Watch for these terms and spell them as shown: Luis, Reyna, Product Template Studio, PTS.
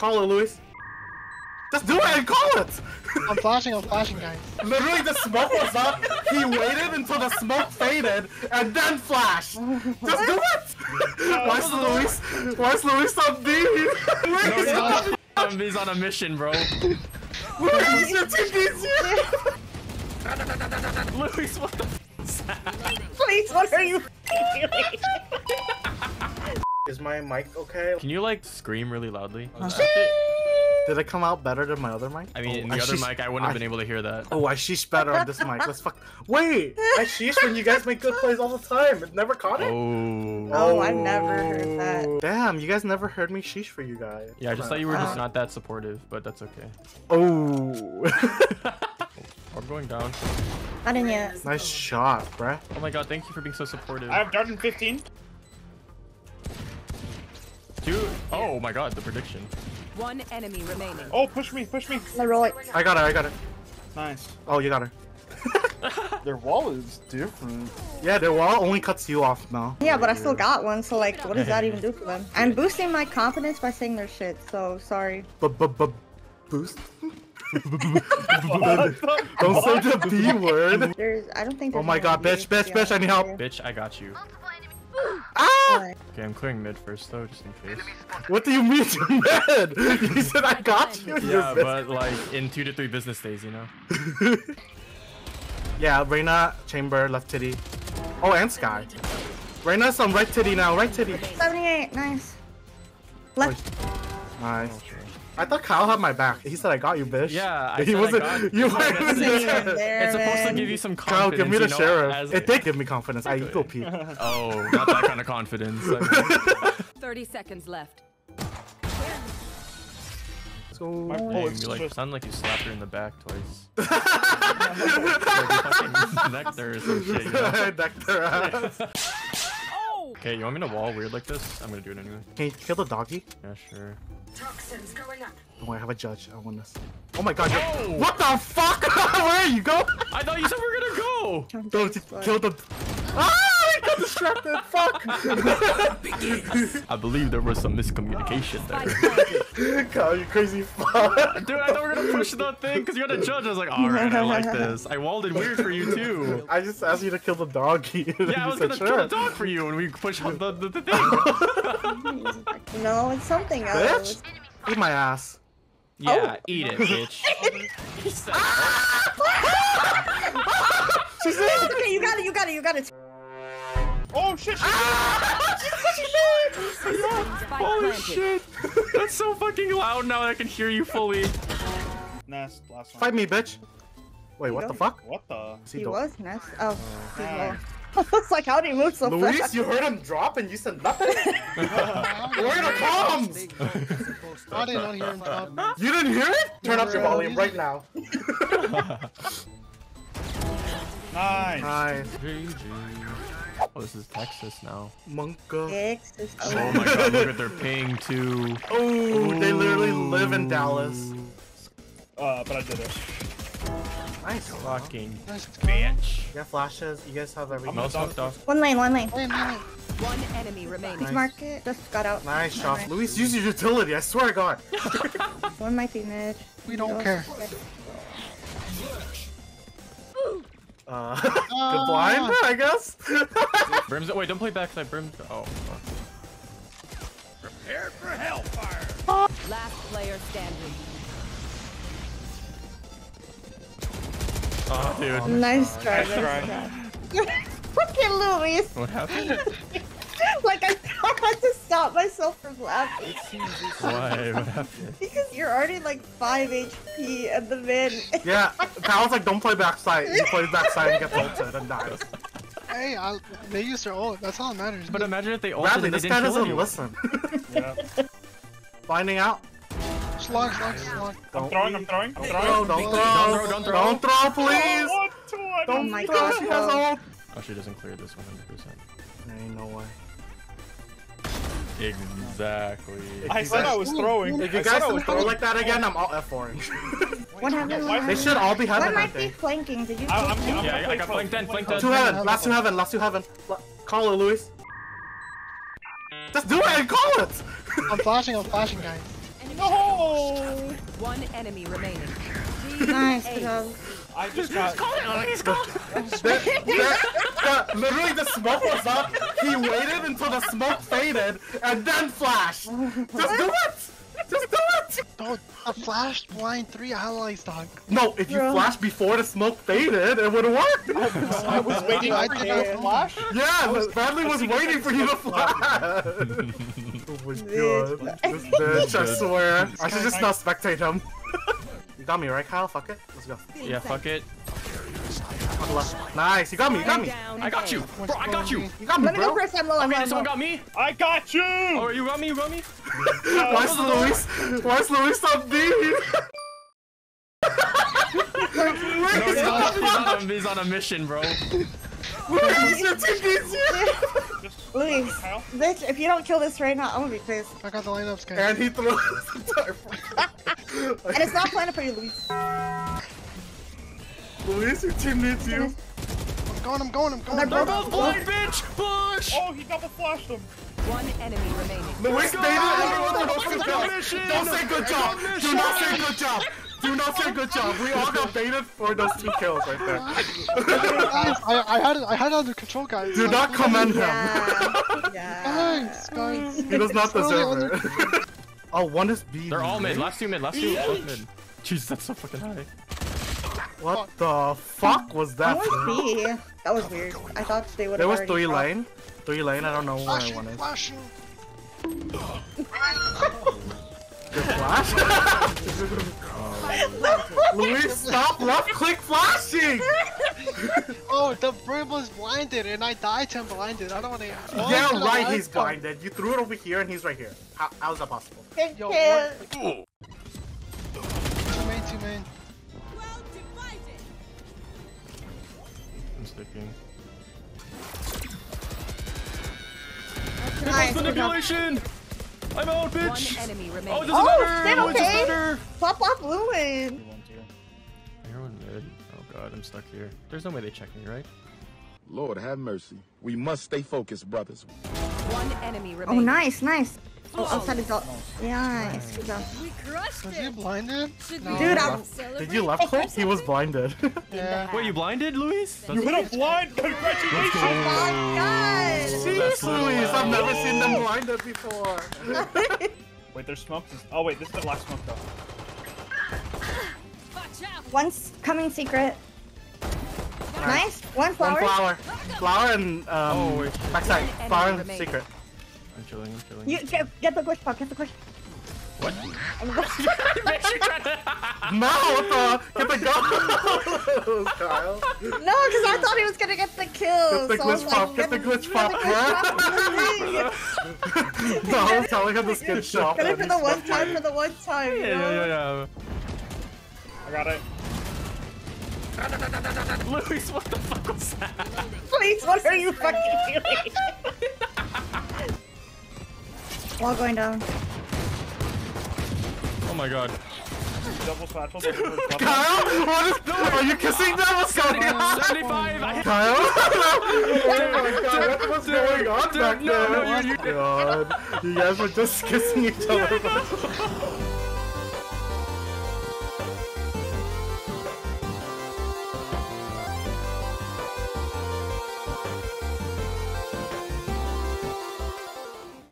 Call it, Luis. Just do it and call it! I'm flashing, guys. Literally, the smoke was up, he waited until the smoke faded, and then flashed! Just do it! Why's Luis on B? He's on a mission, bro. Luis, your team needs you! Luis, what the f*** is that? Please, what are you doing? Is my mic okay? Can you, like, scream really loudly? Did it come out better than my other mic? I mean, in the other mic, I wouldn't have been able to hear that. Oh, I sheesh better on this mic. Let's fuck. Wait, I sheesh when you guys make good plays all the time. It never caught it? Oh, I never heard that. Damn, you guys never heard me sheesh for you guys. Yeah, I just thought you were just not that supportive, but that's okay. Oh. I'm going down. I didn't yet. Nice shot, bruh. Oh my god, thank you for being so supportive. I have Darden 15. Dude, oh my god, the prediction. One enemy remaining. Oh, push me, push me. I got her. Nice. Oh, you got her. Their wall is different. Yeah, their wall only cuts you off now. Yeah, but I still got one, so like, what does that even do for them? I'm boosting my confidence by saying their shit, so sorry. Boost? Don't say the B word. I don't think. Oh my god, bitch, I need help. Bitch, I got you. Ah! Okay, I'm clearing mid first though, just in case. What do you mean mid? You said I got you. Yeah, but like in 2 to 3 business days, you know. Yeah, Reyna, chamber, left titty. Oh, and Sky. Reyna's on right titty now, right titty. 78, nice. Left. Nice. Okay. I thought Kyle had my back. He said, "I got you, bitch." Yeah, I he wasn't. I got you weren't even there. It's supposed to give you some confidence. Kyle, give me the sheriff. It did give me confidence. I go pee. Oh, not that kind of confidence. I mean. 30 seconds left. Let's go. Oh, you like sound like you slapped her in the back twice. Like necked her or some shit. You know? Necked her ass. Okay, you want me to wall weird like this? I'm gonna do it anyway. Can you kill the doggy? Yeah, sure. Toxins going up. Oh, I have a judge. I won this. Oh my god. Oh! What the fuck? Where you go? I thought you said we were gonna go. Don't kill the. Ah! I got distracted. Fuck. I believe there was some miscommunication there. Kyle, you crazy fuck. Dude, I thought we were gonna push that thing because you had a judge. I was like, alright, I like this. I walled it weird for you too. I just asked you to kill the doggy. Yeah, I was gonna kill the dog for you when we pushed the thing. No, it's something else. Bitch, eat my ass. Yeah, eat it, bitch. She said, okay, you got it. Oh shit! Holy shit! That's so fucking loud now that I can hear you fully. Nest, last one. Fight me, bitch! Wait, what the fuck? What the? He was Nest. Oh, it's like how did he move so fast? Luis, you heard him drop and you said nothing. Where are the comms? I did not hear him drop. You didn't hear it? Turn up your volume right now. Nice. Oh, this is Texas now. Monka. Texas. Oh my god, look at their ping too. Oh, they literally live in Dallas. But I did it. Nice fucking bitch. You got flashes, you guys have everything. One lane. One enemy remaining. Nice. Market just got out. Nice shot. Right. Luis, use your utility, I swear to god. One might be mid. We don't care. Good blind, I guess. Brim's. Wait, don't play backside. Brim. Oh. Prepare for hellfire. Last player standing. Oh, dude. Nice try. Fucking Luis. What happened? Like I had to stop myself from laughing. Why? What happened? Because you're already like 5 HP at the mid. Yeah, Kyle's like, don't play backside. You play backside and get ulted and dies. Hey, they used their ult. That's all that matters. But imagine if they ulted and they didn't kill anyone. This guy doesn't listen. Yeah. Finding out. Slug. I'm throwing. Don't throw, please. Don't throw. She has ult. Oh, she doesn't clear this 100%. There ain't no way. Exactly. I said I was throwing. If you guys don't throw like that again, I'm all F4ing. What happened? They should all be heaven. I might be flanking. Did you? Yeah, I got flanked in. Last two heaven. Call it, Luis. Just do it and call it. I'm flashing, guys. No. Oh! One enemy remaining. Nice, bro. I just got. Literally, the smoke was up. He waited until the smoke faded and then flashed. Just do it. Just do it! Don't, a flash blind 3 allies, dog. No, if you flash before the smoke faded, it would've worked! I was waiting for you to flash? Yeah, Bradley was waiting for you to flash! Oh my god. This bitch, I swear. I should just not spectate him. You got me, right, Kyle? Fuck it. Let's go. Yeah, fuck it. Nice, you got me, you got me. I got you, bro, I got you. You got me, bro. Let me go first, I'm low, I'm low. Someone got me? I got you! Oh, you got me, you got me? Why's Luis not being? No, he's on a mission, bro. Luis, your team needs you! Luis, bitch, if you don't kill this right now, I'm gonna be pissed. I got the lineups, guys. And he threw it. And it's not planned for you, Luis. Luis, your team needs you. I'm going, I'm going, I'm going. They're both blind, bitch! Push! Oh, he double flashed him. One enemy remaining. Luis, baby, everyone else is down. Don't say good job. Do not say good job. Do not say good job. We all got baited for those 2 kills right there. I had it under control, guys. Do not commend him. Thanks, guys. He does not deserve it. Oh, one is B. They're all mid. Last 2 mid. Last 2 mid. Jeez, that's so fucking high. What the fuck was that? That was weird. I thought they would have. There was 3 lane. 3 lane, I don't know where I wanted. Flash! Luis, stop left click flashing! Oh, the bird was blinded and I died to him blinded. I don't want to. Yeah, right, he's blinded. You threw it over here and he's right here. How is that possible? Yo, what? Two main. Nice. Manipulation! I'm out, bitch! One enemy remaining. Oh, it doesn't matter! It doesn't matter! Pop off Lumen! Everyone mid. Oh god, I'm stuck here. There's no way they check me, right? Lord have mercy. We must stay focused, brothers. One enemy remaining. Oh, nice, nice. Oh, outside is out. Yeah, nice. Good job. We crushed it! Was he blinded? No. Dude, did you left click? He was blinded. Yeah. Wait, you blinded, Luis? You hit a blind? Congratulations! Oh my god! Jeez, Luis, I've never seen them blinded before. Wait, there's smoke. Oh wait, this is the last smoke though. One's coming secret. Nice. One flower. Flower and backside. Flower and secret. I'm chilling. You get the glitch pop, get the glitch. What? No, what the? Get the gold, Kyle. No, because I thought he was gonna get the kill. Get the glitch pop, No, I was telling him to skin shop. Get it for the one time, you know? Yeah. I got it. Luis, what the fuck was that? Please, what are you fucking doing? Wall going down. Oh my god. Double satchel. Kyle, what is, are you kissing them? What's going on? 75. Kyle? Oh my god, what's going on back there? Oh my god, you guys were just kissing each other.